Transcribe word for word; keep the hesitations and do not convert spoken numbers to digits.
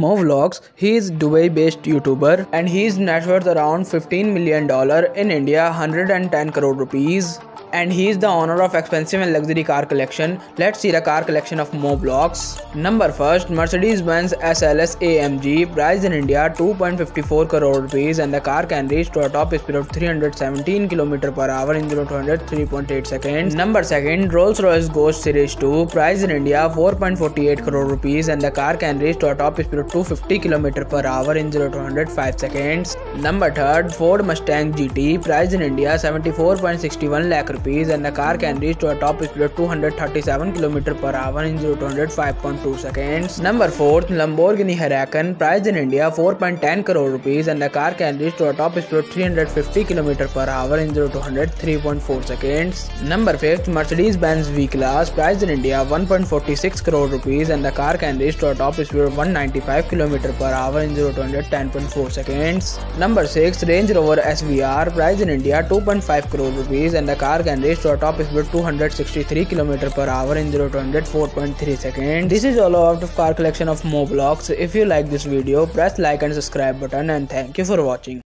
Mo Vlogs. He is Dubai-based YouTuber and his net worth around fifteen million dollars in India, one hundred ten crore rupees. And he is the owner of expensive and luxury car collection. Let's see the car collection of Mo Vlogs. Number first, Mercedes-Benz S L S A M G, price in India two point five four crore rupees, and the car can reach to a top speed of three hundred seventeen kilometers per hour in zero to one hundred three point eight seconds. Number second, Rolls-Royce Ghost Series two, price in India four point four eight crore rupees, and the car can reach to a top speed of two hundred fifty kilometers per hour in zero to one hundred five seconds. Number third, Ford Mustang G T, price in India seventy-four point six one lakh rupees, and the car can reach to a top speed of two hundred thirty-seven kilometers per hour in zero to one hundred five point two seconds. Number fourth, Lamborghini Huracan, price in India four point one zero crore rupees, and the car can reach to a top speed of three hundred fifty kilometers per hour in zero to one hundred three point four seconds. Number fifth, Mercedes-Benz V-Class, price in India one point four six crore rupees, and the car can reach to a top speed of one hundred ninety-five kilometers per hour in zero to one hundred ten point four seconds. Number six, Range Rover S V R, price in India two point five crore rupees, and the car can reach to a top speed of two hundred sixty-three kilometers per hour in zero to one hundred four point three seconds. This is all about the car collection of Mo Vlogs. If you like this video, press like and subscribe button, and thank you for watching.